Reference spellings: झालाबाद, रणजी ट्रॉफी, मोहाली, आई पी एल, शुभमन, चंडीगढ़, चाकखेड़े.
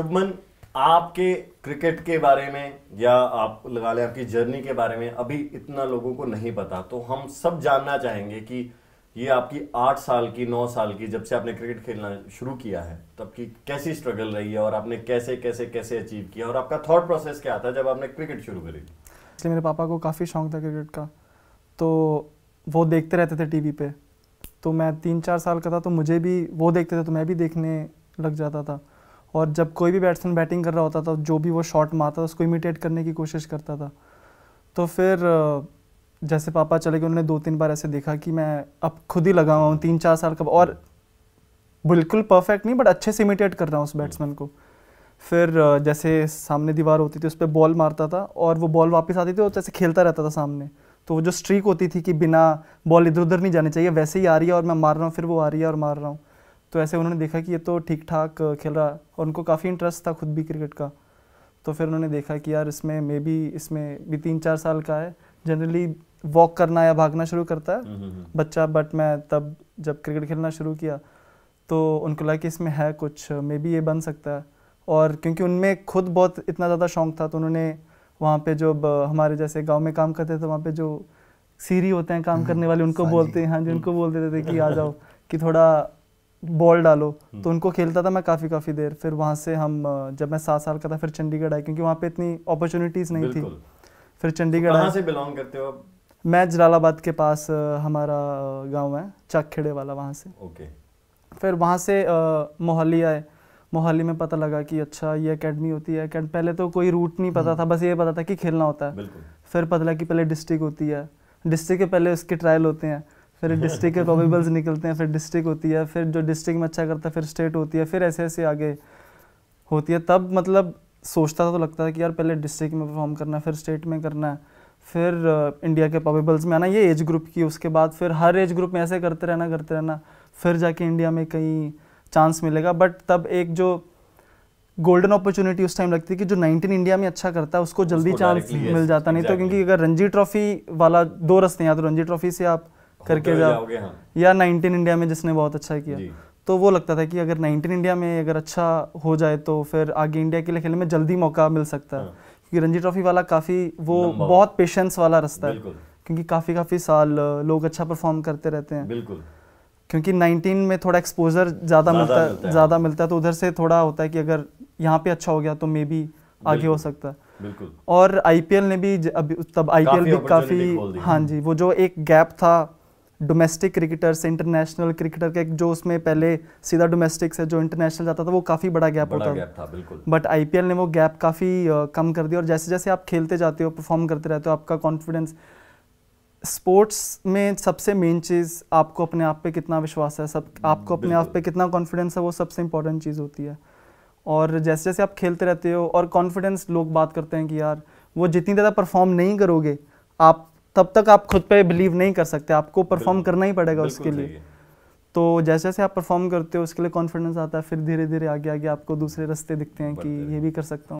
शुभमन, आपके क्रिकेट के बारे में या आप लगा लें आपकी जर्नी के बारे में अभी इतना लोगों को नहीं पता, तो हम सब जानना चाहेंगे कि ये आपकी 8 साल की 9 साल की, जब से आपने क्रिकेट खेलना शुरू किया है तब की कैसी स्ट्रगल रही है और आपने कैसे कैसे कैसे अचीव किया और आपका थॉट प्रोसेस क्या था जब आपने क्रिकेट शुरू करी। इसलिए मेरे पापा को काफ़ी शौक था क्रिकेट का, तो वो देखते रहते थे टीवी पे। तो मैं 3-4 साल का था तो मुझे भी वो देखते थे तो मैं भी देखने लग जाता था। और जब कोई भी बैट्समैन बैटिंग कर रहा होता था, जो भी वो शॉट मारता था उसको इमिटेट करने की कोशिश करता था। तो फिर जैसे पापा चले गए, उन्होंने 2-3 बार ऐसे देखा कि मैं अब खुद ही लगा हुआ हूँ 3-4 साल का, और बिल्कुल परफेक्ट नहीं बट अच्छे से इमिटेट कर रहा हूँ उस बैट्समैन को। फिर जैसे सामने दीवार होती थी उस पर बॉल मारता था और वो बॉल वापस आती थी और जैसे खेलता रहता था सामने। तो वो जो स्ट्रीक होती थी कि बिना बॉल इधर उधर नहीं जानी चाहिए, वैसे ही आ रही है और मैं मार रहा हूँ, फिर वो आ रही है और मार रहा हूँ। तो ऐसे उन्होंने देखा कि ये तो ठीक ठाक खेल रहा है और उनको काफ़ी इंटरेस्ट था खुद भी क्रिकेट का। तो फिर उन्होंने देखा कि यार इसमें इसमें भी 3-4 साल का है, जनरली वॉक करना या भागना शुरू करता है बच्चा, बट मैं तब जब क्रिकेट खेलना शुरू किया तो उनको लगा कि इसमें है कुछ, मे बी ये बन सकता है। और क्योंकि उनमें खुद बहुत इतना ज़्यादा शौक़ था तो उन्होंने वहाँ पर जो हमारे जैसे गाँव में काम करते थे वहाँ पर जो सीरी होते हैं काम करने वाले उनको बोलते हैं, हाँ जी, उनको बोल देते थे कि आ जाओ कि थोड़ा बॉल डालो, तो उनको खेलता था मैं काफ़ी देर। फिर वहाँ से हम, जब मैं 7 साल का था फिर चंडीगढ़ आए क्योंकि वहाँ पे इतनी अपॉर्चुनिटीज़ नहीं थी। फिर चंडीगढ़ आए। कहाँ से बिलोंग करते हो आप? मैं झालाबाद के पास हमारा गांव है चाकखेड़े वाला, वहाँ से। ओके। फिर वहाँ से मोहाली आए। मोहाली में पता लगा कि अच्छा ये अकेडमी होती है। पहले तो कोई रूट नहीं पता था, बस ये पता था कि खेलना होता है। फिर पता लगा कि पहले डिस्ट्रिक्ट होती है, डिस्ट्रिक्ट के पहले उसके ट्रायल होते हैं, फिर डिस्ट्रिक्ट के प्रोबेबल्स निकलते हैं, फिर डिस्ट्रिक्ट होती है, फिर जो डिस्ट्रिक्ट में अच्छा करता है फिर स्टेट होती है, फिर ऐसे ऐसे आगे होती है। तब मतलब सोचता था तो लगता था कि यार पहले डिस्ट्रिक्ट में परफॉर्म करना है, फिर स्टेट में करना है, फिर इंडिया के प्रोबेबल्स में आना, ये एज ग्रुप की, उसके बाद फिर हर एज ग्रुप में ऐसे करते रहना, फिर जाके इंडिया में कहीं चांस मिलेगा। बट तब एक जो गोल्डन अपॉर्चुनिटी उस टाइम लगती है कि जो 19 इंडिया में अच्छा करता है उसको जल्दी चांस मिल जाता, नहीं तो क्योंकि अगर रणजी ट्रॉफी वाला दो रास्ते हैं, या तो रणजी ट्रॉफी से आप करके जाओगे, हाँ, या 19 इंडिया में जिसने बहुत अच्छा किया। तो वो लगता था कि अगर 19 इंडिया में अगर अच्छा हो जाए तो फिर आगे इंडिया के लिए खेलने में जल्दी मौका मिल सकता है, हाँ। क्योंकि रणजी ट्रॉफी वाला काफ़ी वो बहुत पेशेंस वाला रास्ता है, क्योंकि काफ़ी साल लोग अच्छा परफॉर्म करते रहते हैं, क्योंकि 19 में थोड़ा एक्सपोजर ज़्यादा मिलता है, तो उधर से थोड़ा होता है कि अगर यहाँ पे अच्छा हो गया तो मे बी आगे हो सकता है। बिल्कुल। और IPL ने भी अभी, तब IPL भी काफ़ी, हाँ जी, वो जो एक गैप था डोमेस्टिक क्रिकेटर से इंटरनेशनल क्रिकेटर के, जो उसमें पहले सीधा डोमेस्टिक से जो इंटरनेशनल जाता था वो काफ़ी बड़ा गैप होता था, बट IPL ने वो गैप काफ़ी कम कर दिया। और जैसे जैसे आप खेलते जाते हो, परफॉर्म करते रहते हो, आपका कॉन्फिडेंस, स्पोर्ट्स में सबसे मेन चीज़ आपको अपने आप पे कितना विश्वास है, सब आपको अपने आप पे कितना कॉन्फिडेंस है, वो सबसे इंपॉर्टेंट चीज़ होती है। और जैसे जैसे आप खेलते रहते हो और कॉन्फिडेंस, लोग बात करते हैं कि यार वो जितनी ज़्यादा परफॉर्म नहीं करोगे आप, तब तक आप खुद पे बिलीव नहीं कर सकते, आपको परफॉर्म करना ही पड़ेगा उसके लिए। तो जैसे जैसे आप परफॉर्म करते हो उसके लिए कॉन्फिडेंस आता है, फिर धीरे धीरे आगे आपको दूसरे रास्ते दिखते हैं कि ये भी कर सकता हूँ।